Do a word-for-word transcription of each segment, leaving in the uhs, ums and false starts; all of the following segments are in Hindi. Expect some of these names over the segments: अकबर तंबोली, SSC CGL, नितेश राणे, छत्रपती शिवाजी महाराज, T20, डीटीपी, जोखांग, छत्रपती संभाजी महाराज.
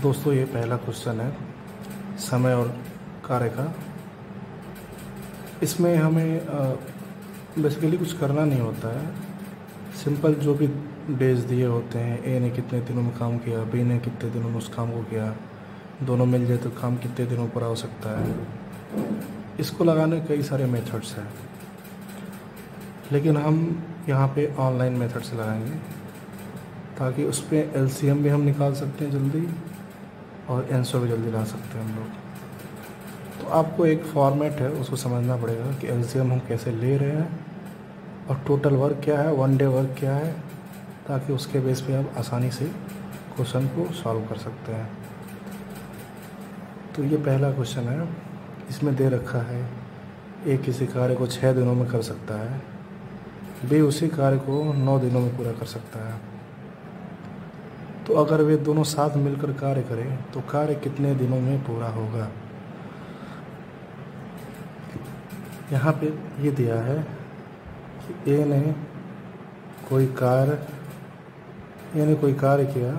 दोस्तों ये पहला क्वेश्चन है समय और कार्य का। इसमें हमें बेसिकली कुछ करना नहीं होता है, सिंपल जो भी डेज दिए होते हैं, ए ने कितने दिनों में काम किया, बी ने कितने दिनों में उस काम को किया, दोनों मिल जाए तो काम कितने दिनों पर आ सकता है। इसको लगाने कई सारे मेथड्स हैं, लेकिन हम यहाँ पे ऑनलाइन मेथड से लगाएंगे ताकि उस पर एल सी एम भी हम निकाल सकते हैं जल्दी और आंसर भी जल्दी ला सकते हैं हम लोग। तो आपको एक फॉर्मेट है, उसको समझना पड़ेगा कि एल सी एम हम कैसे ले रहे हैं और टोटल वर्क क्या है, वन डे वर्क क्या है, ताकि उसके बेस पे आप आसानी से क्वेश्चन को सॉल्व कर सकते हैं। तो ये पहला क्वेश्चन है। इसमें दे रखा है ए किसी कार्य को छः दिनों में कर सकता है, बी उसी कार्य को नौ दिनों में पूरा कर सकता है। तो अगर वे दोनों साथ मिलकर कार्य करें तो कार्य कितने दिनों में पूरा होगा। यहाँ पे ये दिया है कि ए ने कोई कार्य ए ने कोई कार्य किया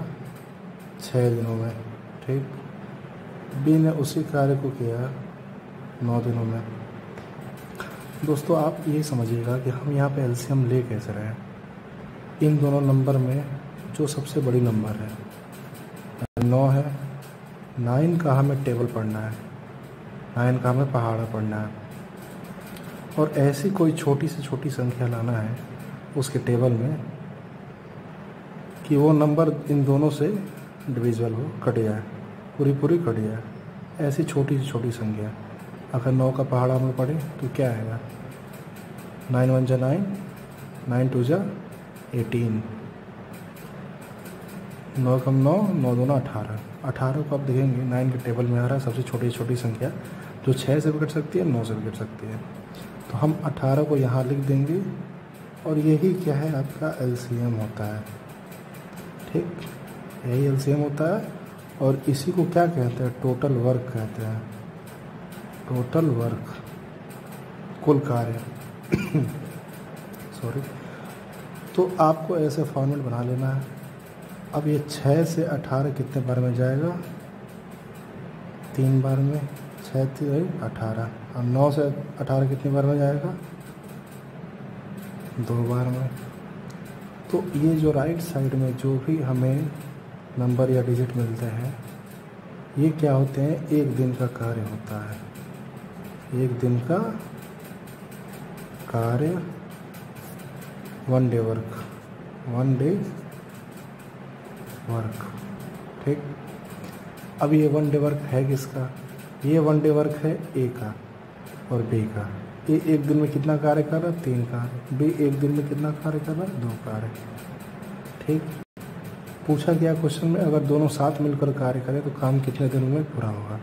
छः दिनों में, ठीक, बी ने उसी कार्य को किया नौ दिनों में। दोस्तों आप ये समझिएगा कि हम यहाँ पे एलसीएम ले कैसे रहे हैं। इन दोनों नंबर में जो सबसे बड़ी नंबर है नौ है, नाइन का हमें टेबल पढ़ना है, नाइन का हमें पहाड़ा पढ़ना है, और ऐसी कोई छोटी से छोटी संख्या लाना है उसके टेबल में कि वो नंबर इन दोनों से डिविजल हो, कट जाए, पूरी पूरी कट जाए, ऐसी छोटी से छोटी संख्या। अगर नौ का पहाड़ा हम पढ़ें तो क्या आएगा, नाइन वन जा नाइन, नाइन टू जा एटीन, नौ कम नौ, नौ दूना अठारह। अठारह को आप देखेंगे नाइन के टेबल में आ रहा है, सबसे छोटी छोटी संख्या जो छः से भी कट सकती है, नौ से भी कट सकती है। तो हम अठारह को यहाँ लिख देंगे और यही क्या है आपका एलसीएम होता है, ठीक, यही एलसीएम होता है। और इसी को क्या कहते हैं, टोटल वर्क कहते हैं, टोटल वर्क, कुल कार्य सॉरी। तो आपको ऐसे फॉर्मेट बना लेना है। अब ये छः से अठारह कितने बार में जाएगा, तीन बार में, छः तीन अठारह। अब नौ से अठारह कितने बार में जाएगा, दो बार में। तो ये जो राइट साइड में जो भी हमें नंबर या डिजिट मिलते हैं ये क्या होते हैं, एक दिन का कार्य होता है, एक दिन का कार्य, one day work, one day work, ठीक। अब ये वन डे वर्क है किसका, ये वन डे वर्क है ए का और बी का। ए एक दिन में कितना कार्य कर रहा है, तीन कार्य, बी एक दिन में कितना कार्य कर रहा है, दो कार्य, ठीक। पूछा गया क्वेश्चन में अगर दोनों साथ मिलकर कार्य करें तो काम कितने दिनों में पूरा होगा।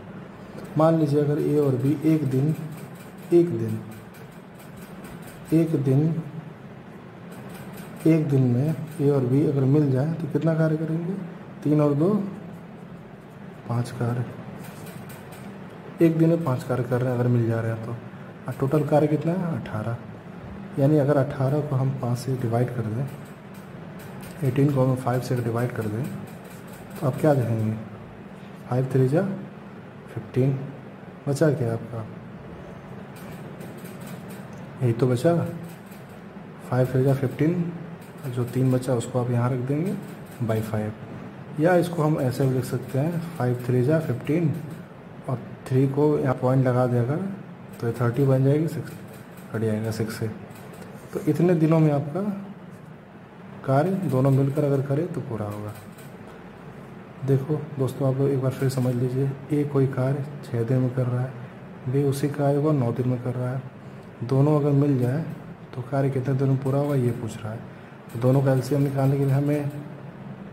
मान लीजिए अगर ए और बी एक दिन एक दिन एक दिन एक दिन में ए और बी अगर मिल जाए तो कितना कार्य करेंगे, तीन और दो पाँच कार्य, एक दिन में पाँच कार्य कर रहे हैं अगर मिल जा रहे हैं तो। और टोटल कार्य कितना है, अठारह। यानी अगर अठारह को हम पाँच से डिवाइड कर दें, एटीन को हम फाइव से डिवाइड कर दें तो आप क्या देखेंगे, फाइव थ्री जा फिफ्टीन, बचा क्या आपका, यही तो बचा, फाइव थ्री जा फिफ्टीन, जो तीन बचा उसको आप यहाँ रख देंगे बाई फाइव। या इसको हम ऐसे भी लिख सकते हैं, फाइव थ्री जा फिफ्टीन और थ्री को यहाँ पॉइंट लगा देगा तो ये थर्टी बन जाएगी, सिक्स कट जाएगा सिक्स से। तो इतने दिनों में आपका कार्य दोनों मिलकर अगर करें तो पूरा होगा। देखो दोस्तों आप लोग एक बार फिर समझ लीजिए, ए कोई कार्य छः दिन में कर रहा है, बी उसी कार्य को नौ दिन में कर रहा है, दोनों अगर मिल जाए तो कार्य कितने दिनों में पूरा होगा ये पूछ रहा है। तो दोनों का एलसीएम निकालने के लिए हमें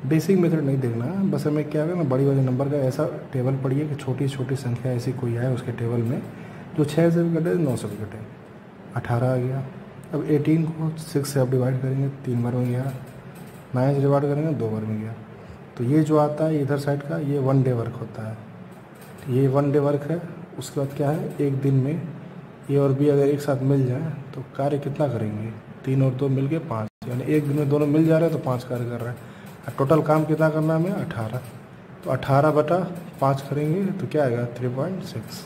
बेसिक मेथड नहीं देखना है, बस हमें क्या करना, बड़ी वाले नंबर का ऐसा टेबल पढ़िए कि छोटी छोटी संख्या ऐसी कोई आए उसके टेबल में जो छः से भी कटे, नौ से भी कटे। अठारह आ गया, अब एटीन को सिक्स से आप डिवाइड करेंगे, तीन बार में गया, नाइन से डिवाइड करेंगे, दो बार में गया। तो ये जो आता है इधर साइड का, ये वन डे वर्क होता है, ये वन डे वर्क है। उसके बाद क्या है, एक दिन में ए और बी अगर एक साथ मिल जाए तो कार्य कितना करेंगे, तीन और दो मिल के पाँच, यानी एक दिन में दोनों मिल जा रहे हैं तो पाँच कार्य कर रहे हैं। टोटल काम कितना करना है हमें, अठारह। तो तो अठारह बटा पाँच करेंगे तो क्या आएगा थ्री पॉइंट सिक्स।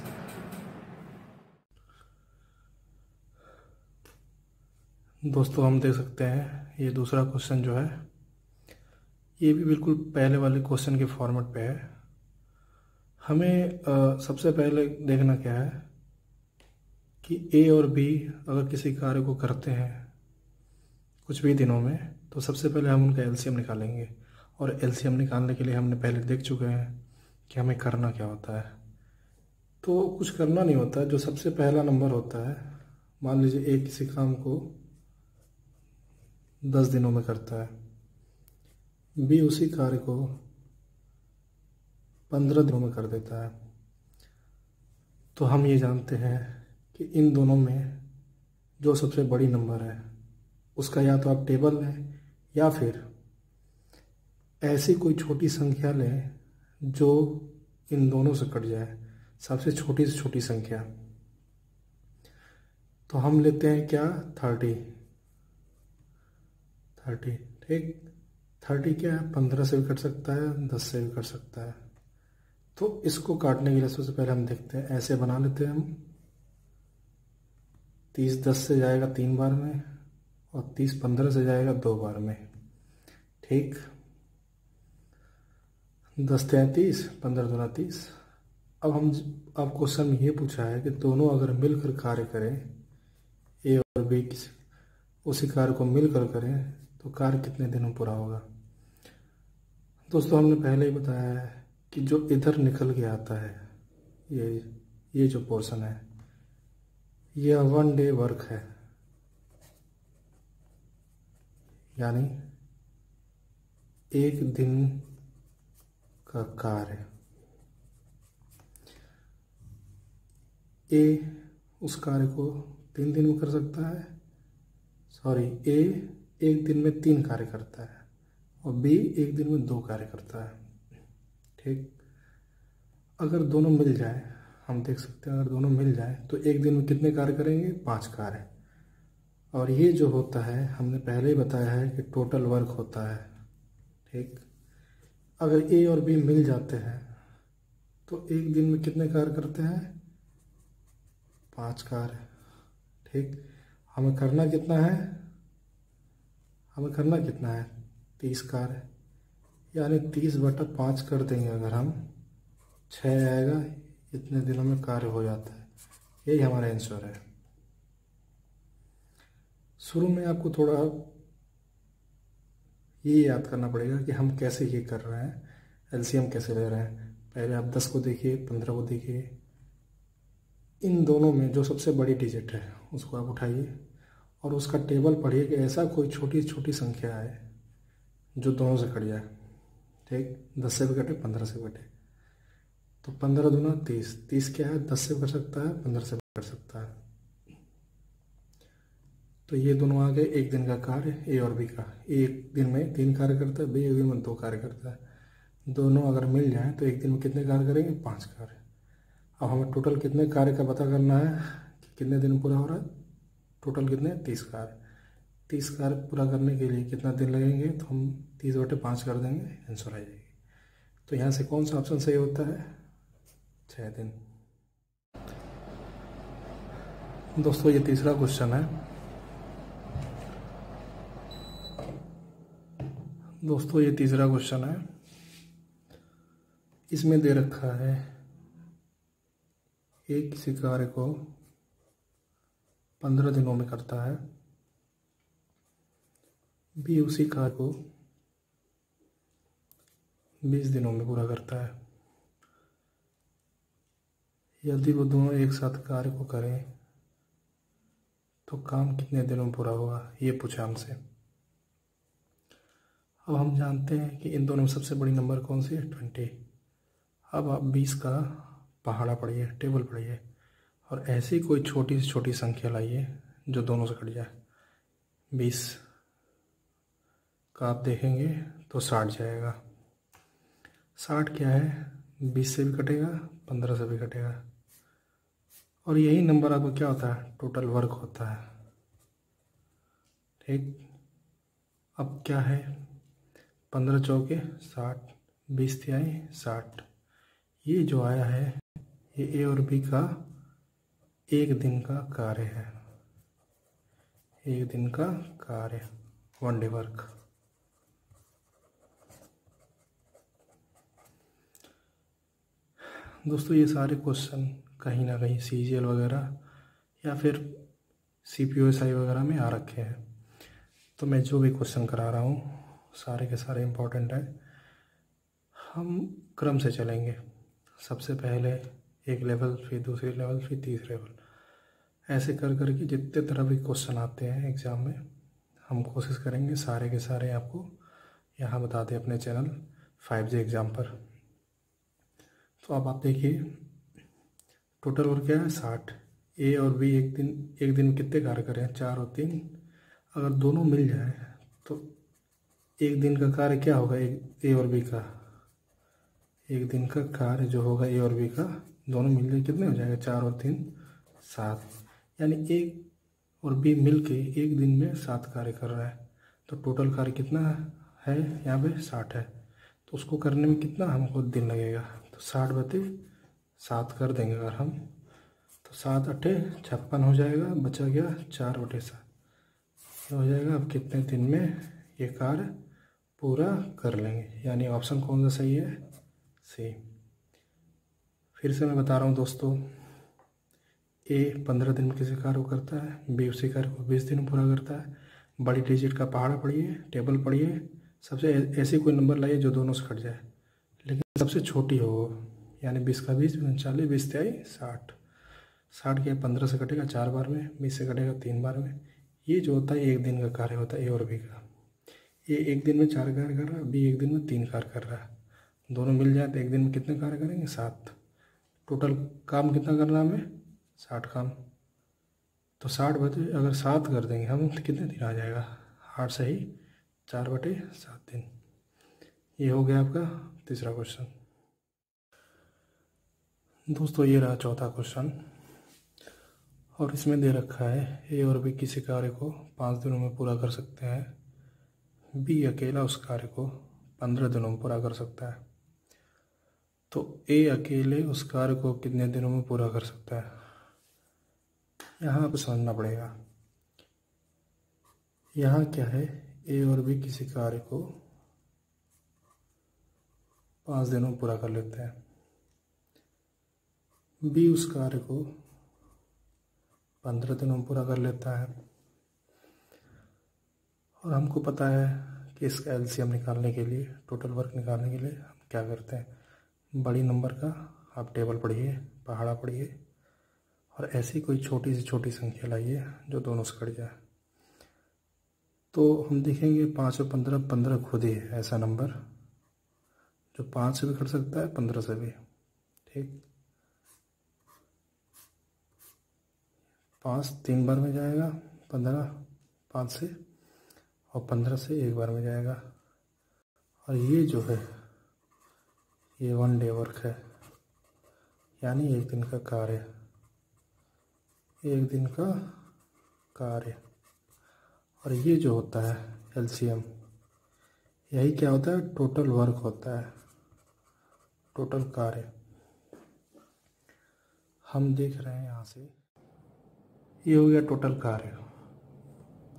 दोस्तों हम देख सकते हैं ये दूसरा क्वेश्चन जो है ये भी बिल्कुल पहले वाले क्वेश्चन के फॉर्मेट पे है। हमें आ, सबसे पहले देखना क्या है कि ए और बी अगर किसी कार्य को करते हैं कुछ भी दिनों में तो सबसे पहले हम उनका एलसीएम निकालेंगे, और एलसीएम निकालने के लिए हमने पहले देख चुके हैं कि हमें करना क्या होता है। तो कुछ करना नहीं होता, जो सबसे पहला नंबर होता है, मान लीजिए ए किसी काम को दस दिनों में करता है, बी उसी कार्य को पंद्रह दिनों में कर देता है, तो हम ये जानते हैं कि इन दोनों में जो सबसे बड़ी नंबर है उसका या तो आप टेबल लें या फिर ऐसी कोई छोटी संख्या लें जो इन दोनों से कट जाए, सबसे छोटी से छोटी संख्या। तो हम लेते हैं क्या, थर्टी। थर्टी ठीक, थर्टी क्या है, पंद्रह से भी कट सकता है, दस से भी कट सकता है। तो इसको काटने के लिए सबसे पहले हम देखते हैं, ऐसे बना लेते हैं हम। तीस दस से जाएगा तीन बार में और तीस पंद्रह से जाएगा दो बार में। ठीक, दस तैंतीस, पंद्रह दुना तीस। अब हम अब क्वेश्चन में ये पूछा है कि दोनों अगर मिलकर कार्य करें, ए और बी किसी उसी कार्य को मिलकर करें तो कार्य कितने दिनों में पूरा होगा। दोस्तों हमने पहले ही बताया है कि जो इधर निकल के आता है ये ये जो पोर्शन है यह वन डे वर्क है, यानी एक दिन का कार्य। ए उस कार्य को तीन दिन में कर सकता है, सॉरी ए एक दिन में तीन कार्य करता है और बी एक दिन में दो कार्य करता है। ठीक, अगर दोनों मिल जाए, हम देख सकते हैं अगर दोनों मिल जाए तो एक दिन में कितने कार्य करेंगे, पांच कार्य। और ये जो होता है हमने पहले ही बताया है कि टोटल वर्क होता है। ठीक, अगर ए और बी मिल जाते हैं तो एक दिन में कितने कार्य करते हैं, पांच कार्य। ठीक, हमें करना कितना है, हमें करना कितना है, तीस कार्य, यानी तीस बटा पाँच कर देंगे अगर हम, छः आएगा, इतने दिनों में कार्य हो जाता है। यही हमारा आंसर है। शुरू में आपको थोड़ा ये याद करना पड़ेगा कि हम कैसे ये कर रहे हैं, एलसीएम कैसे ले रहे हैं। पहले आप दस को देखिए, पंद्रह को देखिए, इन दोनों में जो सबसे बड़ी डिजिट है उसको आप उठाइए और उसका टेबल पढ़िए कि ऐसा कोई छोटी छोटी संख्या है जो दोनों से कट जाए। ठीक, दस से भी कटे, पंद्रह से भी कटे, तो पंद्रह दूना तीस। तीस क्या है, दस से भी कर सकता है, पंद्रह से भी कर सकता है। तो ये दोनों आ गए एक दिन का कार्य, ए और बी का। ए एक दिन में तीन कार्य करता है, बी एक दिन में दो कार्य करता है। दोनों अगर मिल जाए तो एक दिन में कितने कार्य करेंगे, पाँच कार्य। अब हमें टोटल कितने कार्य का पता करना है कि कितने दिन पूरा हो रहा है, टोटल कितने, तीस कार्य। तीस कार्य पूरा करने के लिए कितना दिन लगेंगे, तो हम तीस बटे पाँच कर देंगे, आंसर आ जाएगी। तो यहाँ से कौन सा ऑप्शन सही होता है, छः दिन। दोस्तों ये तीसरा क्वेश्चन है। दोस्तों ये तीसरा क्वेश्चन है इसमें दे रखा है एक किसी कार्य को पंद्रह दिनों में करता है, बी उसी कार्य को बीस दिनों में पूरा करता है। यदि वो दोनों एक साथ कार्य को करें तो काम कितने दिनों में पूरा होगा, ये पूछा हमसे। अब हम जानते हैं कि इन दोनों में सबसे बड़ी नंबर कौन सी है, ट्वेंटी। अब आप बीस का पहाड़ा पढ़िए, टेबल पढ़िए और ऐसी कोई छोटी से छोटी संख्या लाइए जो दोनों से कट जाए। बीस का आप देखेंगे तो साठ जाएगा। साठ क्या है, बीस से भी कटेगा, पंद्रह से भी कटेगा, और यही नंबर आपको क्या होता है, टोटल वर्क होता है। ठीक, अब क्या है, पंद्रह चौके साठ, बीस तिहाई साठ। ये जो आया है ये ए और बी का एक दिन का कार्य है, एक दिन का कार्य वन डे वर्क। दोस्तों ये सारे क्वेश्चन कहीं ना कहीं सी जी एल वगैरह या फिर C P O S I वगैरह में आ रखे हैं, तो मैं जो भी क्वेश्चन करा रहा हूँ सारे के सारे इम्पोर्टेंट हैं। हम क्रम से चलेंगे, सबसे पहले एक लेवल, फिर दूसरे लेवल, फिर तीसरे लेवल, ऐसे कर कर के जितने तरह के क्वेश्चन आते हैं एग्ज़ाम में हम कोशिश करेंगे सारे के सारे आपको यहाँ बता दें अपने चैनल फाइव जी एग्ज़ाम पर। तो अब आप देखिए टोटल और क्या है साठ। ए और बी एक दिन एक दिन कितने कार्य करें, चार और तीन, अगर दोनों मिल जाए तो एक दिन का कार्य क्या होगा, एक ए और बी का एक दिन का कार्य जो होगा ए और बी का दोनों मिल जाए कितने हो जाएगा, चार और तीन सात। यानी ए और बी मिलके एक दिन में सात कार्य कर रहा है, तो टोटल कार्य कितना है यहाँ पे साठ है, तो उसको करने में कितना हमको दिन लगेगा, तो साठ बटे सात कर देंगे अगर हम, तो सात अट्ठे छप्पन हो जाएगा, बचा गया चार बटे सात, ये हो जाएगा। अब कितने दिन में ये कार्य पूरा कर लेंगे, यानी ऑप्शन कौन सा सही है, सी। फिर से मैं बता रहा हूँ दोस्तों, ए पंद्रह दिन में किसी कार्य को करता है, बी उसी कार्य को बीस दिन में पूरा करता है। बड़ी डिजिट का पहाड़ा पढ़िए, टेबल पढ़िए, सबसे ऐसी कोई नंबर लाइए जो दोनों से कट जाए, लेकिन सबसे छोटी हो, यानी बीस का बीस उनचालीस, बीस तिहाई साठ। साठ के पंद्रह से कटेगा चार बार में, बीस से कटेगा तीन बार में। ये जो होता है एक दिन का कार्य होता है ए और बी का। ये एक दिन में चार कार्य कर रहा है, बी एक दिन में तीन कार्य कर रहा है, दोनों मिल जाए तो एक दिन में कितने कार्य करेंगे, सात। टोटल काम कितना करना है हमें, साठ काम, तो साठ बटे अगर सात कर देंगे हम तो कितने दिन आ जाएगा, आठ सही चार बटे सात दिन। ये हो गया आपका तीसरा क्वेश्चन। दोस्तों ये रहा चौथा क्वेश्चन, और इसमें दे रखा है ए और बी किसी कार्य को पाँच दिनों में पूरा कर सकते हैं, बी अकेला उस कार्य को पंद्रह दिनों में पूरा कर सकता है। तो ए अकेले उस कार्य को कितने दिनों में पूरा कर सकता है, यहाँ पर समझना पड़ेगा। यहाँ क्या है, ए और बी किसी कार्य को पाँच दिनों में पूरा कर लेते हैं, बी उस कार्य को पंद्रह दिनों में पूरा कर लेता है, और हमको पता है कि इसका एलसीएम निकालने के लिए, टोटल वर्क निकालने के लिए हम क्या करते हैं, बड़ी नंबर का आप टेबल पढ़िए, पहाड़ा पढ़िए, और ऐसी कोई छोटी से छोटी संख्या लाइए जो दोनों से कट जाए। तो हम देखेंगे पाँच और पंद्रह, पंद्रह खुद ही ऐसा नंबर जो पाँच से भी कट सकता है, पंद्रह से भी, ठीक। पाँच तीन बार में जाएगा, पंद्रह पाँच से, और पंद्रह से एक बार में जाएगा, और ये जो है ये वन डे वर्क है, यानी एक दिन का कार्य, एक दिन का कार्य। और ये जो होता है एलसीएम, यही क्या होता है, टोटल वर्क होता है, टोटल कार्य। हम देख रहे हैं यहाँ से, ये हो गया टोटल कार्य।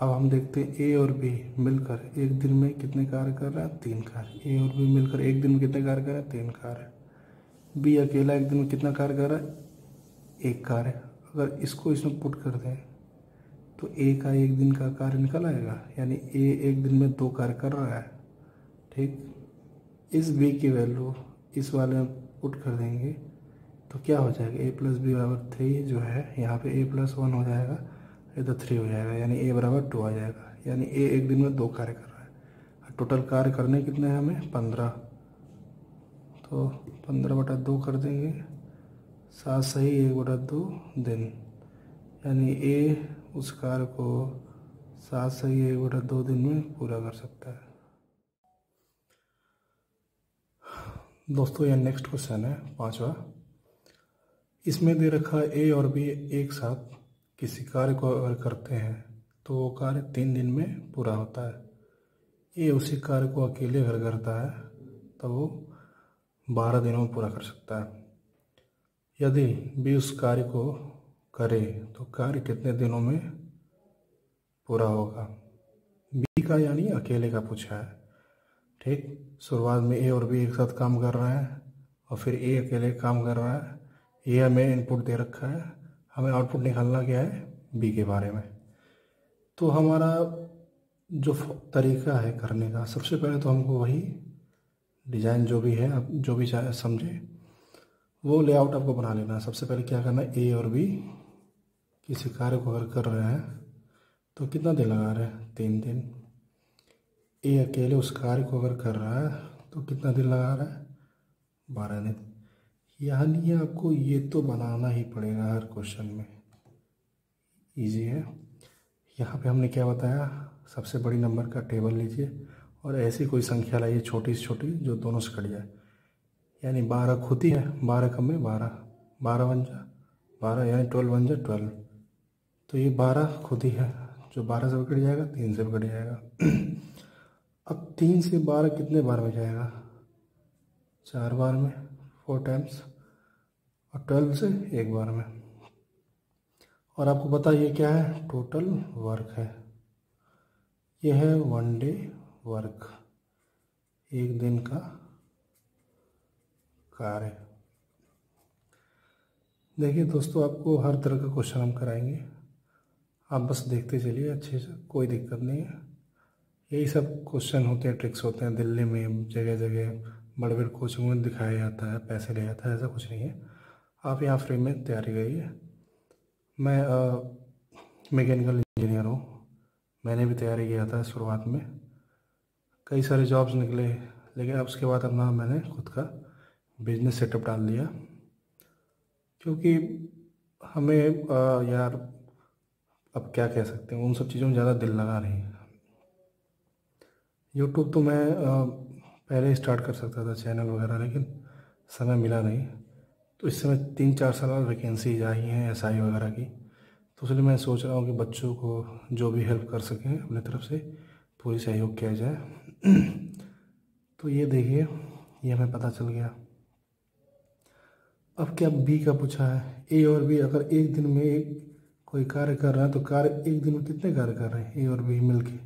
अब हम देखते हैं ए और बी मिलकर एक दिन में कितने कार्य कर रहा है, तीन कार्य। ए और बी मिलकर एक दिन में कितने कार्य कर रहा है, तीन कार्य। बी अकेला एक दिन में कितना कार्य कर रहा है, एक कार्य। अगर इसको इसमें पुट कर दें तो ए का एक दिन का कार्य निकल आएगा, यानी ए एक दिन में दो कार्य कर रहा है, ठीक। इस बी की वैल्यू इस वाले में पुट कर देंगे तो क्या हो जाएगा, ए प्लस बी बराबर थ्री जो है, यहाँ पे ए प्लस वन हो जाएगा, इधर थ्री हो जाएगा, यानी ए बराबर टू आ जाएगा। यानी ए एक दिन में दो कार्य कर रहा है, टोटल कार्य करने कितने हैं हमें, पंद्रह, तो पंद्रह बटा दो कर देंगे, सात सही एक बटा दो दिन, यानी ए उस कार्य को सात सही एक बटा दो दिन में पूरा कर सकता है। दोस्तों यह नेक्स्ट क्वेश्चन है पाँचवा, इसमें दे रखा ए और बी एक साथ किसी कार्य को अगर करते हैं तो वो कार्य तीन दिन में पूरा होता है। ए उसी कार्य को अकेले अगर करता है तो वो बारह दिनों में पूरा कर सकता है। यदि भी उस कार्य को करे तो कार्य कितने दिनों में पूरा होगा। बी का यानी अकेले का पूछा है, ठीक। शुरुआत में ए और बी एक साथ काम कर रहा है और फिर ए अकेले काम कर रहा है। ए हमें इनपुट दे रखा है, हमें आउटपुट निकालना क्या है, बी के बारे में। तो हमारा जो तरीका है करने का, सबसे पहले तो हमको वही डिज़ाइन जो भी है, आप जो भी चाहे समझे वो लेआउट आपको बना लेना है। सबसे पहले क्या करना है, ए और बी किसी कार्य को अगर कर रहे हैं तो कितना दिन लगा रहे हैं, तीन दिन। ए अकेले उस कार्य को अगर कर रहा है तो कितना दिन लगा रहा है, बारह दिन। यानी आपको ये तो बनाना ही पड़ेगा हर क्वेश्चन में, इजी है। यहाँ पे हमने क्या बताया, सबसे बड़ी नंबर का टेबल लीजिए और ऐसी कोई संख्या लाइए छोटी से छोटी जो दोनों से कट जाए। यानी बारह खुद ही है, बारह कम में बारह, बारह वंजा बारह, यानी ट्वेल्व वंजा ट्वेल्व। तो ये बारह खुद ही है, जो बारह से कट जाएगा, तीन से कट जाएगा। अब तीन से बारह कितने बार में जाएगा, चार बार में, फोर टाइम्स, और ट्वेल्व से एक बार में। और आपको पता ये क्या है, टोटल वर्क है। यह है वन डे वर्क, एक दिन का कार्य। देखिए दोस्तों, आपको हर तरह का क्वेश्चन हम कराएंगे, आप बस देखते चलिए अच्छे से, कोई दिक्कत नहीं है। यही सब क्वेश्चन होते हैं, ट्रिक्स होते हैं। दिल्ली में जगह जगह बड़े बड़े कोचिंग में दिखाया जाता है, पैसे लिया जाता है, ऐसा कुछ नहीं है। आप यहाँ फ्री में तैयारी करिए। मैं मैकेनिकल इंजीनियर हूँ, मैंने भी तैयारी किया था शुरुआत में, कई सारे जॉब्स निकले, लेकिन अब उसके बाद अपना मैंने खुद का बिजनेस सेटअप डाल दिया, क्योंकि हमें आ, यार अब क्या कह सकते हैं, उन सब चीज़ों में ज़्यादा दिल लगा नहीं है। यूट्यूब तो मैं आ, पहले स्टार्ट कर सकता था चैनल वगैरह, लेकिन समय मिला नहीं। तो इस समय तीन चार साल वैकेंसी आई हैं एस आई वगैरह की, तो इसलिए मैं सोच रहा हूँ कि बच्चों को जो भी हेल्प कर सकें अपने तरफ से पूरी सहयोग किया जाए। तो ये देखिए, ये हमें पता चल गया। अब क्या बी का पूछा है, ए और बी अगर एक दिन में एक कोई कार्य कर रहा है तो कार्य एक दिन में कितने कार्य कर रहे हैं, ए और बी मिलके।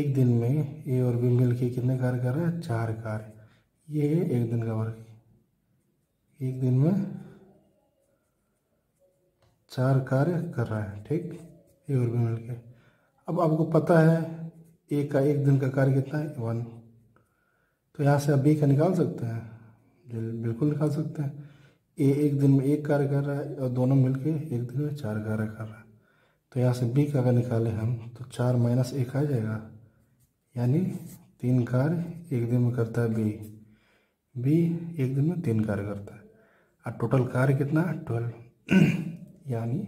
एक दिन में ए और बी मिलके कितने कार्य कर रहे हैं, चार कार्य। ये है एक दिन का वर्क, एक दिन में चार कार्य कर रहा है, ठीक, ए और बी मिल के। अब आपको पता है ए का एक दिन का कार्य कितना है, वन। तो यहाँ से आप बी का निकाल सकते हैं, बिल्कुल निकाल सकते हैं। ए एक दिन में एक कार्य कर रहा है और दोनों मिलके एक दिन में चार कार्य कर रहा है। तो यहाँ से बी का अगर निकालें हम तो चार माइनस एक आ जाएगा, यानी तीन कार्य एक दिन में करता है बी। बी एक दिन में तीन कार्य करता है और टोटल कार्य कितना है, ट्वेल्व। यानी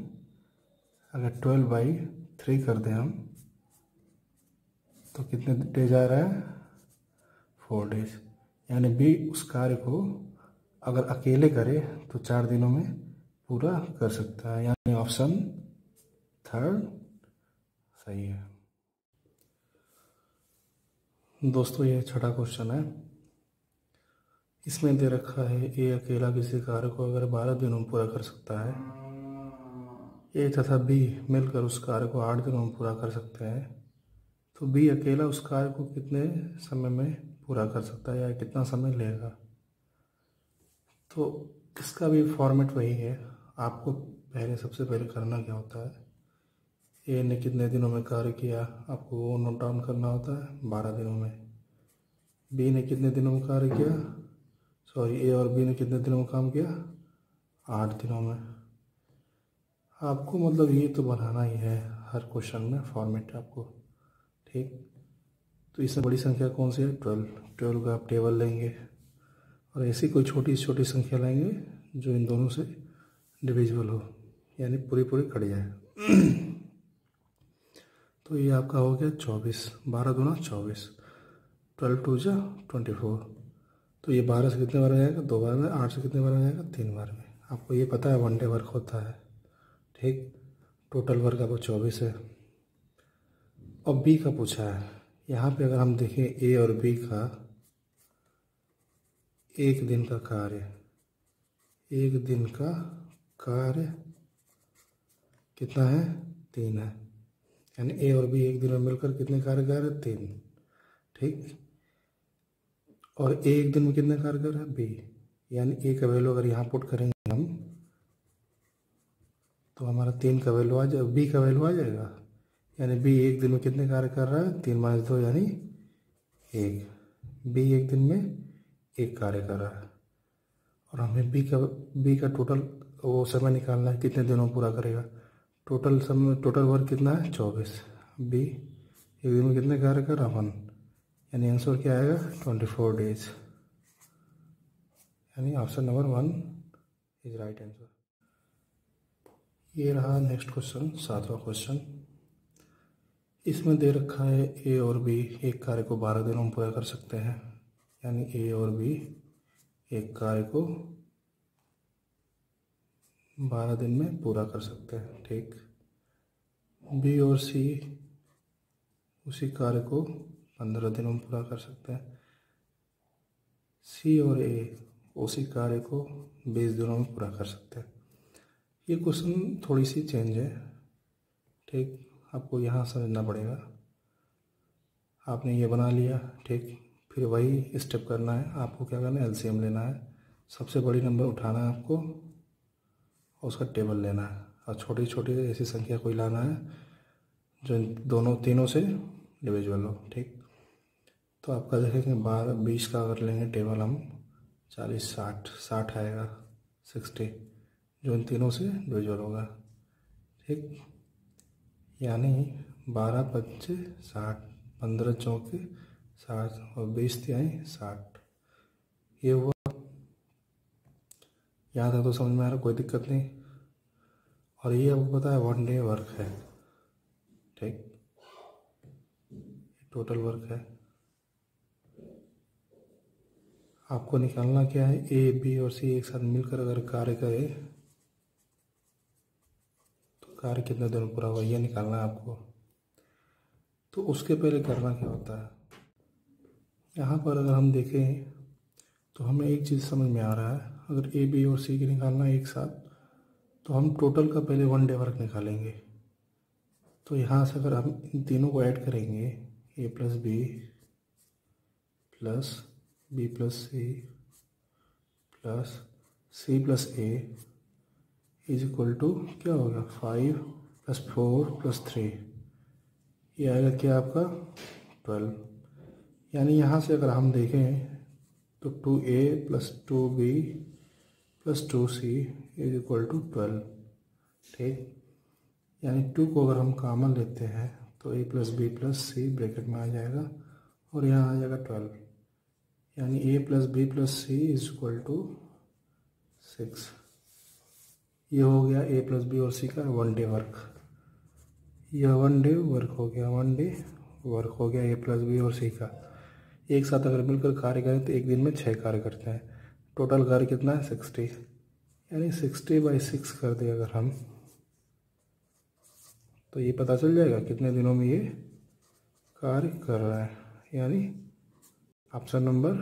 अगर ट्वेल्व बाई थ्री कर दें हम तो कितने डेज आ रहा है, फोर डेज। यानी बी उस कार्य को अगर अकेले करे तो चार दिनों में पूरा कर सकता है, यानी ऑप्शन थर्ड सही है। दोस्तों, ये छठा क्वेश्चन है, इसमें दे रखा है ए अकेला किसी कार्य को अगर बारह दिनों में पूरा कर सकता है, ए तथा बी मिलकर उस कार्य को आठ दिनों में पूरा कर सकते हैं, तो बी अकेला उस कार्य को कितने समय में पूरा कर सकता है या कितना समय लेगा। तो इसका भी फॉर्मेट वही है, आपको पहले सबसे पहले करना क्या होता है, ए ने कितने दिनों में कार्य किया, आपको वो नोट डाउन करना होता है बारह दिनों में। बी ने कितने दिनों में कार्य किया, सॉरी ए और बी ने कितने दिनों में काम किया, आठ दिनों में। आपको मतलब ये तो बनाना ही है हर क्वेश्चन में फॉर्मेट आपको, ठीक। तो इसमें बड़ी संख्या कौन सी है, ट्वेल्व। ट्वेल्व का आप टेबल लेंगे और ऐसी कोई छोटी छोटी संख्या लेंगे जो इन दोनों से डिविजिबल हो, यानी पूरी पूरी कट जाए। तो ये आपका हो गया चौबीस, बारह दूना चौबीस, ट्वेल्व टू जा ट्वेंटी फोर। तो ये बारह से कितने बार में जाएगा, दो बार में, आठ से कितने बार में जाएगा, तीन बार में। आपको ये पता है वन डे वर्क होता है, ठीक। टोटल वर्क आपको चौबीस है। और बी का पूछा है, यहाँ पे अगर हम देखें ए और बी का एक दिन का कार्य, एक दिन का कार्य कितना है, तीन है। यानी ए और बी एक दिन में मिलकर कितने कारगर है, तीन। ठीक, और ए एक दिन में कितने कारगर है, बी। यानी ए का वैल्यू अगर यहाँ पुट करेंगे हम तो हमारा तीन का वैल्यू आ जाए, बी का वैल्यू आ जाएगा। यानी बी एक दिन में कितने कार्य कर रहा है, तीन माइनस दो यानी एक। बी एक दिन में एक कार्य कर रहा है और हमें बी का बी का टोटल वो समय निकालना है कितने दिनों में पूरा करेगा। टोटल समय टोटल वर्क कितना है, चौबीस। बी एक दिन में कितने कार्य कर रहा है, वन। यानी आंसर क्या आएगा, ट्वेंटी फोर डेज। यानी option number one is right answer. ये रहा नेक्स्ट क्वेश्चन, सातवां क्वेश्चन। इसमें दे रखा है ए और बी एक कार्य को बारह दिनों में पूरा कर सकते हैं। यानी ए और बी एक कार्य को बारह दिन में पूरा कर सकते हैं। ठीक, बी और सी उसी कार्य को पंद्रह दिनों में पूरा कर सकते हैं। सी और ए उसी कार्य को बीस दिनों में पूरा कर सकते हैं। ये क्वेश्चन थोड़ी सी चेंज है। ठीक, आपको यहाँ समझना पड़ेगा। आपने ये बना लिया, ठीक, फिर वही स्टेप करना है। आपको क्या करना है, एलसीएम लेना है, सबसे बड़ी नंबर उठाना है आपको और उसका टेबल लेना है और छोटी छोटी ऐसी संख्या कोई लाना है जो दोनों तीनों से डिविजिबल हो। ठीक, तो आपका देखेंगे बारह बीस का अगर लेंगे टेबल हम, चालीस साठ साठ आएगा, सिक्सटी, जो इन तीनों से डिविजिबल होगा। ठीक, यानी बारह पच्चे साठ, पंद्रह चौके साठ और बीस त्याई साठ। ये हुआ, यहाँ तक तो समझ में आ रहा, कोई दिक्कत नहीं। और ये आपको पता है वन डे वर्क है। ठीक, टोटल वर्क है। आपको निकालना क्या है, ए बी और सी एक साथ मिलकर अगर कार्य करे कार्य कितने दिन पूरा हुआ, यह निकालना है आपको। तो उसके पहले करना क्या होता है, यहाँ पर अगर हम देखें तो हमें एक चीज़ समझ में आ रहा है। अगर ए बी और सी के निकालना है एक साथ तो हम टोटल का पहले वन डे वर्क निकालेंगे। तो यहाँ से अगर हम इन तीनों को ऐड करेंगे, A plus B plus B plus C plus C plus A is equal to क्या होगा, five plus four plus three, ये आएगा क्या आपका, ट्वेल्व। यानी यहाँ से अगर हम देखें तो two A plus two B plus two C is equal to twelve. ठीक, यानी टू को अगर हम कॉमन लेते हैं तो A plus B plus C bracket में आ जाएगा और यहाँ आ जाएगा ट्वेल्व। यानी A plus B plus C is equal to six. यह हो गया ए प्लस बी और सी का वन डे वर्क। यह वन डे वर्क हो गया, वन डे वर्क हो गया ए प्लस बी और सी का। एक साथ अगर मिलकर कार्य करें तो एक दिन में छः कार्य करते हैं। टोटल कार्य कितना है, सिक्सटी। यानी सिक्सटी बाई सिक्स कर दें अगर हम तो ये पता चल जाएगा कितने दिनों में ये कार्य कर रहा है। यानी option number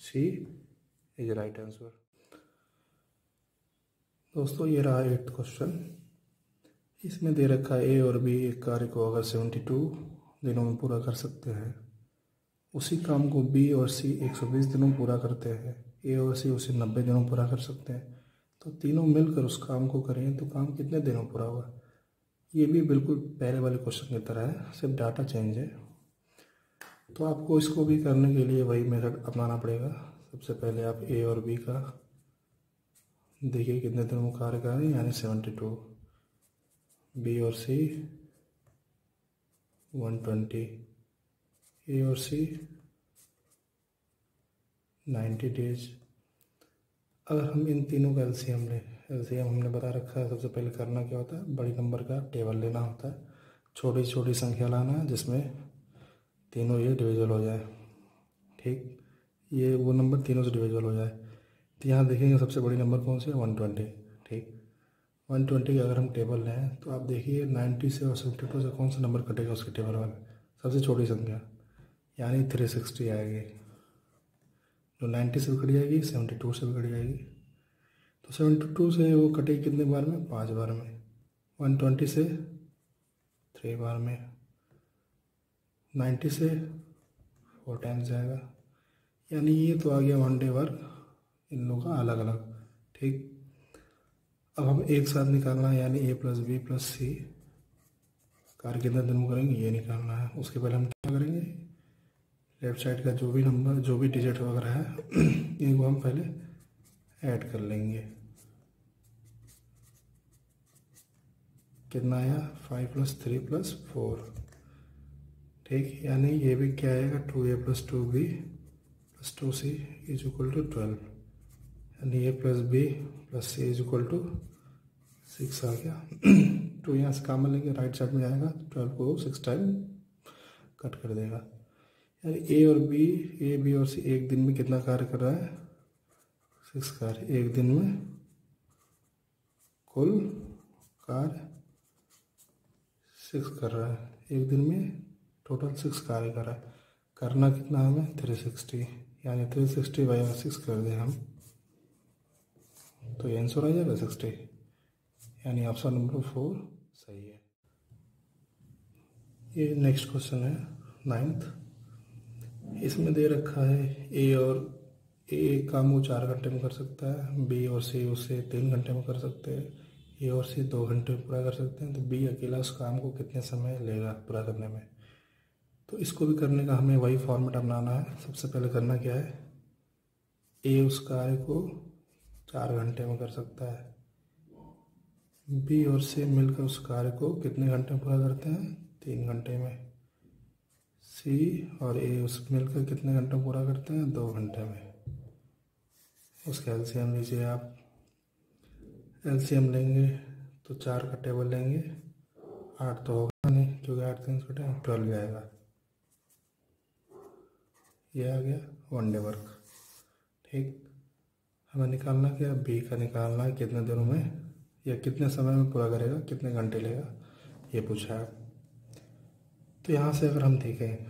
C is right answer. दोस्तों, ये रहा एट्थ क्वेश्चन। इसमें दे रखा है ए और बी एक कार्य को अगर सेवेंटी टू दिनों में पूरा कर सकते हैं, उसी काम को बी और सी एक सौ बीस दिनों में पूरा करते हैं। ए और सी उसे नब्बे दिनों में पूरा कर सकते हैं। तो तीनों मिलकर उस काम को करें तो काम कितने दिनों में पूरा हुआ। ये भी बिल्कुल पहले वाले क्वेश्चन की तरह है, सिर्फ डाटा चेंज है। तो आपको इसको भी करने के लिए वही मेथड अपनाना पड़ेगा। सबसे पहले आप ए और बी का देखिए कितने दिनों में कार्य कर रहे हैं, यानी सेवेंटी टू, बी और सी वन ट्वेंटी, ए और सी नाइन्टी डेज। अगर हम इन तीनों का एलसीएम लें, एलसीएम हमने बता रखा है। सबसे पहले करना क्या होता है, बड़ी नंबर का टेबल लेना होता है, छोटी छोटी संख्या लाना है जिसमें तीनों ये डिविजिबल हो जाए। ठीक, ये वो नंबर तीनों से डिविजिबल हो जाए। तो यहाँ देखेंगे सबसे बड़ी नंबर कौन सी है, वन ट्वेंटी। ठीक, वन ट्वेंटी का अगर हम टेबल लें तो आप देखिए नाइन्टी से और सेवेंटी टू से कौन सा नंबर कटेगा उसके टेबल में, सबसे छोटी संख्या, यानी थ्री सिक्सटी आएगी। जो नाइन्टी से कट जाएगी सेवेंटी टू से कट जाएगी, तो सेवेंटी टू से वो कटेगी कितने बार में, पाँच बार में, वन ट्वेंटी से थ्री बार में, नाइन्टी से फोर टाइम्स जाएगा, यानी ये तो आ गया वन डे वर्क इन लोगों का अलग अलग। ठीक, अब हम एक साथ निकालना है, यानी A plus B plus C कार कितने दिन में करेंगे ये निकालना है। उसके पहले हम क्या करेंगे, लेफ्ट साइड का जो भी नंबर जो भी डिजिट वगैरह है इनको हम पहले ऐड कर लेंगे। कितना आया, five plus three plus four. ठीक, यानी ये भी क्या आएगा, two A plus two B plus two C is equal to twelve, यानी A plus B plus C is equal to six आ गया। टू यहाँ से काम लेंगे, राइट साइड में जाएगा, ट्वेल्व को सिक्स टाइम कट कर देगा। यानी ए और बी, ए बी और सी एक दिन में कितना कार्य कर रहा है, सिक्स कार्य एक दिन में, कुल कार्य सिक्स कर रहा है एक दिन में, टोटल सिक्स कार्य कर रहा है। करना कितना हमें, थ्री सिक्सटी, यानी थ्री सिक्सटी बाई सिक्स कर दें हम, तो ये आंसर आ जाएगा सिक्सटी, यानी ऑप्शन नंबर फोर सही है। ये नेक्स्ट क्वेश्चन है नाइन्थ, इसमें दे रखा है ए और ए काम वो चार घंटे में कर सकता है, बी और सी उसे तीन घंटे में कर सकते हैं, ए और सी दो घंटे में पूरा कर सकते हैं, तो बी अकेला उस काम को कितने समय लेगा पूरा करने में। तो इसको भी करने का हमें वही फॉर्मेट अपनाना है। सबसे पहले करना क्या है, ए उस कार्य को चार घंटे में कर सकता है, बी और सी मिलकर उस कार्य को कितने घंटे में पूरा करते हैं, तीन घंटे में, सी और ए उस मिलकर कितने घंटे में पूरा करते हैं, दो घंटे में। उसका एलसीएम लीजिए आप, एलसीएम लेंगे तो चार का टेबल लेंगे, आठ तो होगा नहीं क्योंकि आठ तीन सौ टाइम ट्वेल्व आएगा, यह आ गया वन डे वर्क। ठीक, हमें निकालना क्या, बी का निकालना है कितने दिनों में या कितने समय में पूरा करेगा, कितने घंटे लेगा, ये पूछा है। तो यहाँ से अगर हम देखें,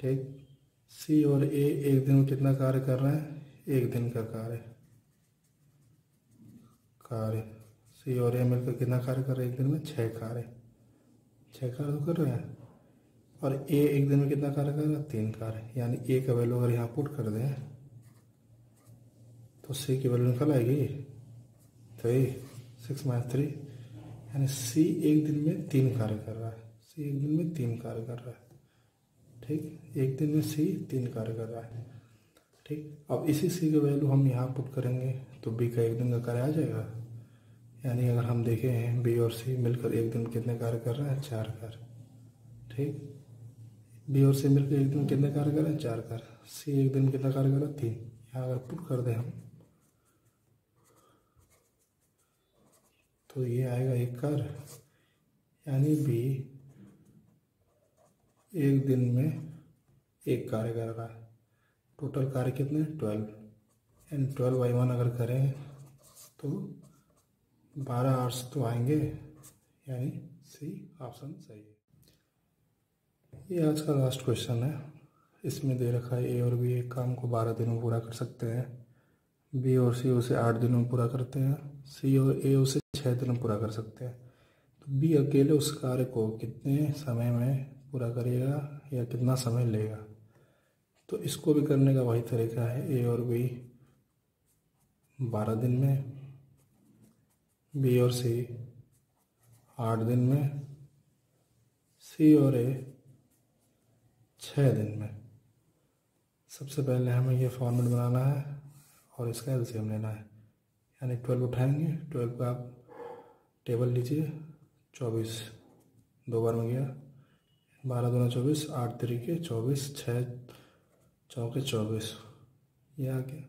ठीक, सी और ए एक दिन में कितना कार्य कर रहे हैं, एक दिन का कार्य कार्य सी और ए मिलकर कितना कार्य कर रहे हैं, एक दिन में छः कार्य छः कार्य तो कर रहे हैं, और ए एक दिन में कितना कार्य कर रहा है, तीन कार्य, यानी ए का वैल्यू अगर यहाँ पुट कर दें तो सी की वैल्यू निकल आएगी थ्री, सिक्स माइनस थ्री, यानी सी एक दिन में तीन कार्य कर रहा है, सी एक दिन में तीन कार्य कर रहा है। ठीक, एक दिन में सी तीन कार्य कर रहा है। ठीक, अब इसी सी की वैल्यू हम यहाँ पुट करेंगे तो बी का एक दिन का कार्य आ जाएगा, यानी अगर हम देखें बी और सी मिलकर एक दिन कितने कार्य कर रहे हैं, चार कार्य। ठीक, बी और सी मिलकर एक दिन कितने कार्य कर रहे हैं, चार कार्य, सी एक दिन कितना कार्य कर रहा है, तीन, यहाँ अगर पुट कर दें हम तो ये आएगा एक कार्य, यानी बी एक दिन में एक कार्य कर रहा है, टोटल कार्य कितने, twelve, and twelve by one अगर करें तो बारह आवर्स तो आएंगे, यानी सी ऑप्शन सही है। ये आज का लास्ट क्वेश्चन है, इसमें दे रखा है ए और बी एक काम को बारह दिनों में पूरा कर सकते हैं, बी और सी उसे आठ दिनों में पूरा करते हैं, सी और ए उसे छः दिनों में पूरा कर सकते हैं, तो बी अकेले उस कार्य को कितने समय में पूरा करेगा या कितना समय लेगा। तो इसको भी करने का वही तरीका है, ए और बी बारह दिन में, बी और सी आठ दिन में, सी और ए छः दिन में। सबसे पहले हमें ये फॉर्मेट बनाना है और इसका एलसीएम लेना है, यानी ट्वेल्व उठाएंगे, ट्वेल्व का आप टेबल लीजिए, चौबीस दो बार में गया, बारह दोनों चौबीस, आठ तरीके चौबीस, छः चौके चौबीस, यह आ गया,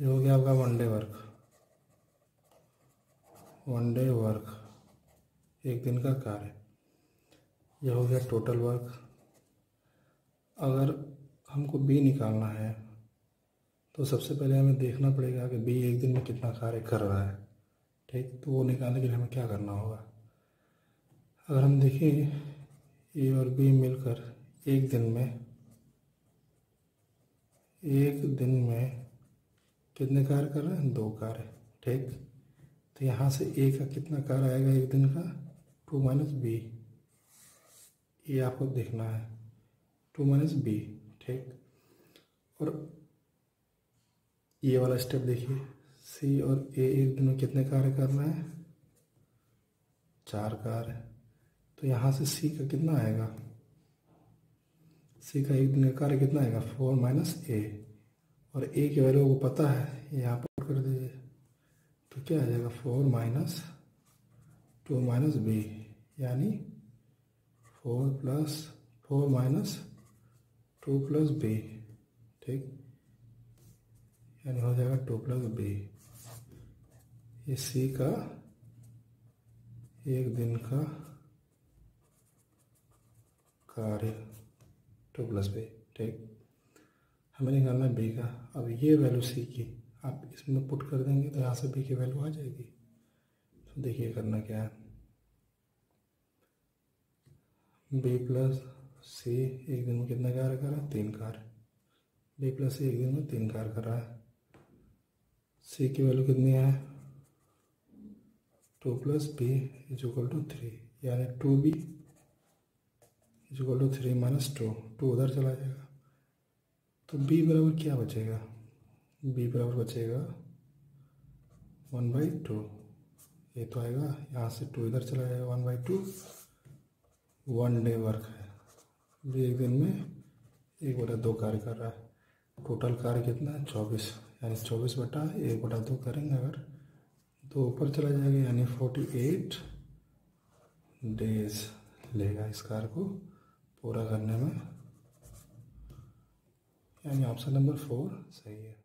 ये हो गया आपका one day work. One day work एक दिन का कार्य, यह हो गया टोटल वर्क। अगर हमको बी निकालना है तो सबसे पहले हमें देखना पड़ेगा कि बी एक दिन में कितना कार्य कर रहा है। ठीक, तो वो निकालने के लिए हमें क्या करना होगा, अगर हम देखें ए और बी मिलकर एक दिन में एक दिन में कितने कार्य कर रहे हैं? दो कार्य, ठीक। तो यहाँ से ए का कितना कार्य आएगा एक दिन का? Two minus b. ये आपको देखना है, टू माइनस बी, ठीक। और ये वाला स्टेप देखिए, सी और ए एक दिन में कितने कार्य करना है? चार कार्य। तो यहाँ से सी का कितना आएगा? सी का एक दिन का कार्य कितना आएगा? Four minus a. और ए की वैल्यू को पता है, यहाँ पर कर दीजिए, तो क्या आ जाएगा? Four minus two minus b, यानी four plus four minus two plus b, ठीक। यानी हो जाएगा टू प्लस बी। ये सी का एक दिन का कार्य टू प्लस बी, ठीक। हमें निकालना है बी का। अब ये वैल्यू सी की आप इसमें पुट कर देंगे तो यहाँ से बी की वैल्यू आ जाएगी। तो देखिए करना क्या है। बी प्लस सी एक दिन में कितना कार्य कर रहा है? तीन कार्य। बी प्लस सी एक दिन में तीन कार्य कर रहा है। सी की वैल्यू कितनी है? Two plus B is equal to three, यानी two b is equal to three minus two. Two उधर चला जाएगा, तो b बराबर क्या बचेगा? b बराबर बचेगा वन बाई टू। ये तो आएगा, यहाँ से टू इधर चला जाएगा, one by two. One day work है, b एक दिन में एक बटा दो कार्य कर रहा है। टोटल कार्य कितना है? चौबीस, यानी चौबीस बटा एक बटा दो करेंगे, अगर तो ऊपर चला जाएगा, यानी फोर्टी एट डेज लेगा इस कार्य को पूरा करने में। यानी ऑप्शन नंबर फोर सही है।